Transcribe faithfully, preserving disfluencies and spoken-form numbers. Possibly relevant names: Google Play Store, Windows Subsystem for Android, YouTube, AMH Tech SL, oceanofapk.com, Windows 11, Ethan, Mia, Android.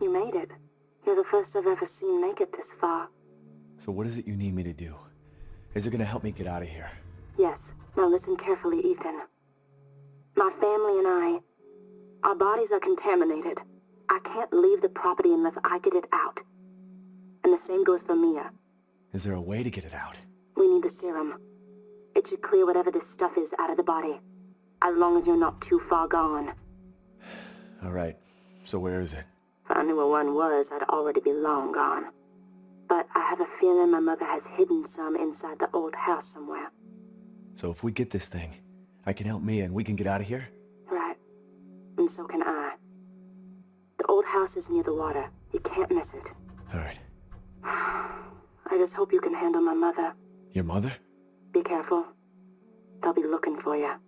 You made it. You're the first I've ever seen make it this far. So what is it you need me to do? Is it gonna help me get out of here? Yes. Now listen carefully, Ethan. My family and I, our bodies are contaminated. I can't leave the property unless I get it out. And the same goes for Mia. Is there a way to get it out? We need the serum. It should clear whatever this stuff is out of the body. As long as you're not too far gone. Alright, so where is it? If I knew where one was, I'd already be long gone. But I have a feeling my mother has hidden some inside the old house somewhere. So if we get this thing, I can help Mia and we can get out of here? Right. And so can I. The old house is near the water. You can't miss it. Alright. I just hope you can handle my mother. Your mother? Be careful. They'll be looking for you.